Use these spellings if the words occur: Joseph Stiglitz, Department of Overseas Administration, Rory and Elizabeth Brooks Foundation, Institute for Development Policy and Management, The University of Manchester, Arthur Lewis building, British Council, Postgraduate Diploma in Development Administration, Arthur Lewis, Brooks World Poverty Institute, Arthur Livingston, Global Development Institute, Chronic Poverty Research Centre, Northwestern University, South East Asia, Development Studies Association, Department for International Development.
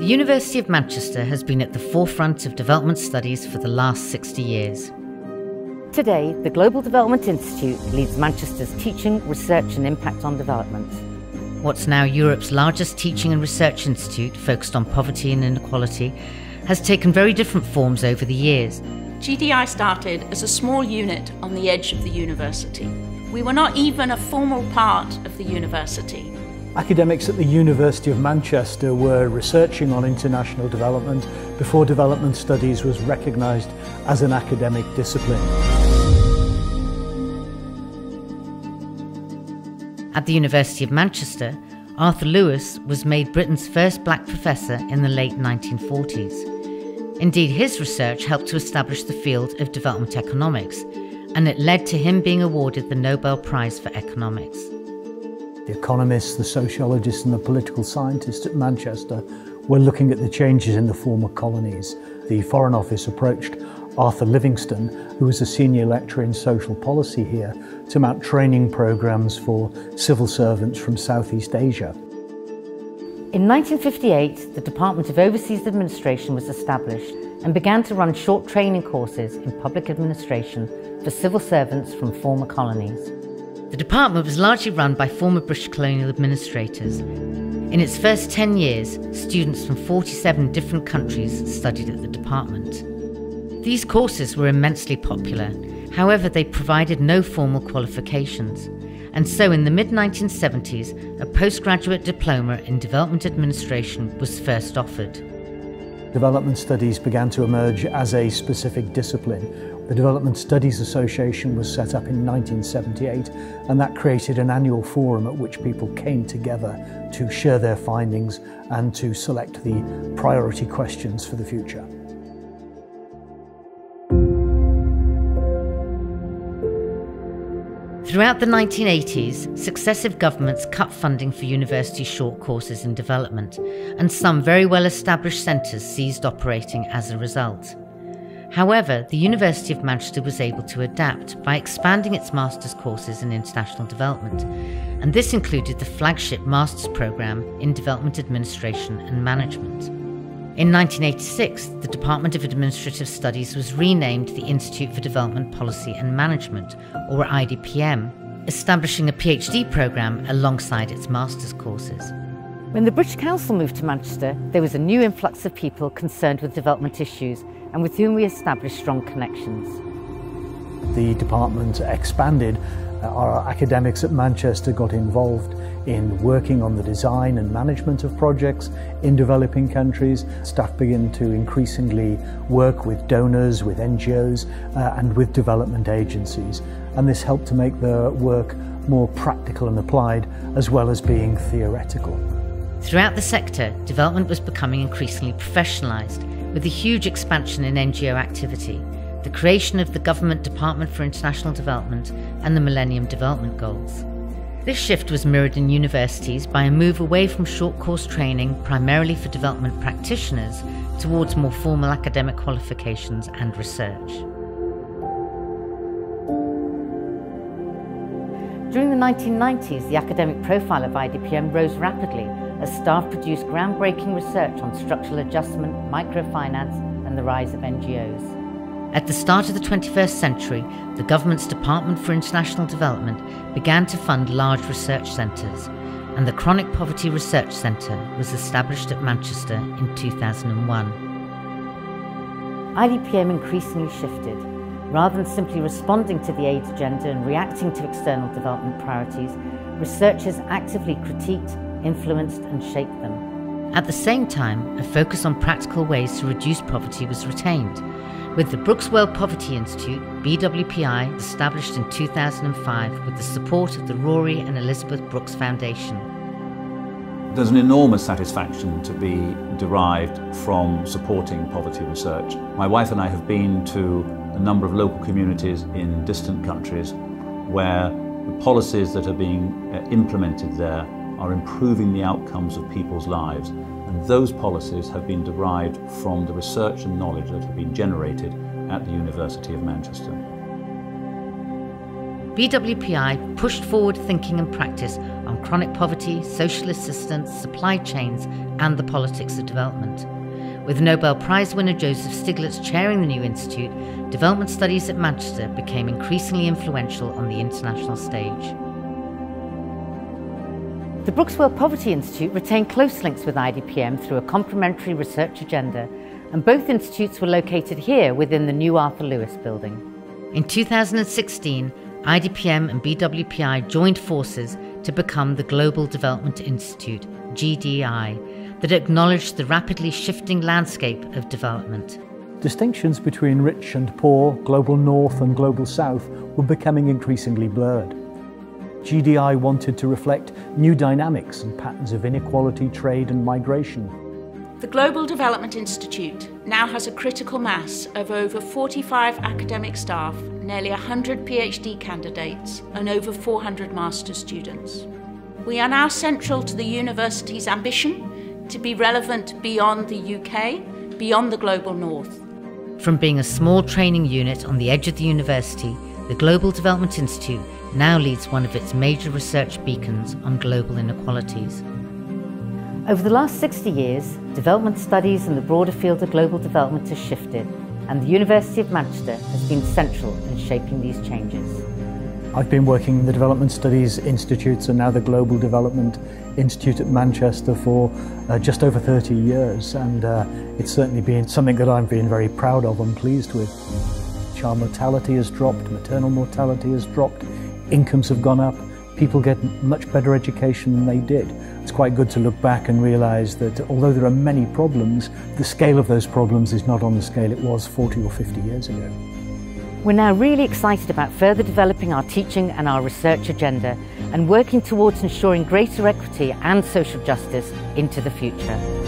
The University of Manchester has been at the forefront of development studies for the last 60 years. Today, the Global Development Institute leads Manchester's teaching, research and impact on development. What's now Europe's largest teaching and research institute focused on poverty and inequality has taken very different forms over the years. GDI started as a small unit on the edge of the university. We were not even a formal part of the university. Academics at the University of Manchester were researching on international development before development studies was recognised as an academic discipline. At the University of Manchester, Arthur Lewis was made Britain's first black professor in the late 1940s. Indeed, his research helped to establish the field of development economics, and it led to him being awarded the Nobel Prize for Economics. The economists, the sociologists and the political scientists at Manchester were looking at the changes in the former colonies. The Foreign Office approached Arthur Livingston, who was a senior lecturer in social policy here, to mount training programmes for civil servants from Southeast Asia. In 1958, the Department of Overseas Administration was established and began to run short training courses in public administration for civil servants from former colonies. The department was largely run by former British colonial administrators. In its first 10 years, students from 47 different countries studied at the department. These courses were immensely popular, however they provided no formal qualifications, and so in the mid-1970s a postgraduate diploma in development administration was first offered. Development studies began to emerge as a specific discipline. The Development Studies Association was set up in 1978, and that created an annual forum at which people came together to share their findings and to select the priority questions for the future. Throughout the 1980s, successive governments cut funding for university short courses in development, and some very well-established centres ceased operating as a result. However, the University of Manchester was able to adapt by expanding its master's courses in international development, and this included the flagship master's programme in development administration and management. In 1986, the Department of Administrative Studies was renamed the Institute for Development Policy and Management, or IDPM, establishing a PhD programme alongside its master's courses. When the British Council moved to Manchester, there was a new influx of people concerned with development issues and with whom we established strong connections. The department expanded. Our academics at Manchester got involved in working on the design and management of projects in developing countries. Staff began to increasingly work with donors, with NGOs, and with development agencies. And this helped to make their work more practical and applied, as well as being theoretical. Throughout the sector, development was becoming increasingly professionalised, with a huge expansion in NGO activity, the creation of the Government Department for International Development and the Millennium Development Goals. This shift was mirrored in universities by a move away from short course training primarily for development practitioners towards more formal academic qualifications and research. During the 1990s, the academic profile of IDPM rose rapidly as staff produced groundbreaking research on structural adjustment, microfinance and the rise of NGOs. At the start of the 21st century, the government's Department for International Development began to fund large research centres, and the Chronic Poverty Research Centre was established at Manchester in 2001. IDPM increasingly shifted. Rather than simply responding to the aid agenda and reacting to external development priorities, researchers actively critiqued, influenced and shaped them. At the same time, a focus on practical ways to reduce poverty was retained, with the Brooks World Poverty Institute, BWPI, established in 2005 with the support of the Rory and Elizabeth Brooks Foundation. There's an enormous satisfaction to be derived from supporting poverty research. My wife and I have been to a number of local communities in distant countries where the policies that are being implemented there are improving the outcomes of people's lives, and those policies have been derived from the research and knowledge that have been generated at the University of Manchester. BWPI pushed forward thinking and practice on chronic poverty, social assistance, supply chains, and the politics of development. With Nobel Prize winner Joseph Stiglitz chairing the new institute, development studies at Manchester became increasingly influential on the international stage. The Brooks World Poverty Institute retained close links with IDPM through a complementary research agenda, and both institutes were located here within the new Arthur Lewis building. In 2016, IDPM and BWPI joined forces to become the Global Development Institute, GDI, that acknowledged the rapidly shifting landscape of development. Distinctions between rich and poor, global north and global south were becoming increasingly blurred. GDI wanted to reflect new dynamics and patterns of inequality, trade and migration. The Global Development Institute now has a critical mass of over 45 academic staff, nearly 100 PhD candidates and over 400 master's students. We are now central to the university's ambition to be relevant beyond the UK, beyond the global north. From being a small training unit on the edge of the university, the Global Development Institute now leads one of its major research beacons on global inequalities. Over the last 60 years, development studies and the broader field of global development has shifted, and the University of Manchester has been central in shaping these changes. I've been working in the Development Studies Institute and now the Global Development Institute at Manchester for just over 30 years, and it's certainly been something that I've been very proud of and pleased with. Child mortality has dropped, maternal mortality has dropped, incomes have gone up. People get much better education than they did. It's quite good to look back and realise that although there are many problems, the scale of those problems is not on the scale it was 40 or 50 years ago. We're now really excited about further developing our teaching and our research agenda and working towards ensuring greater equity and social justice into the future.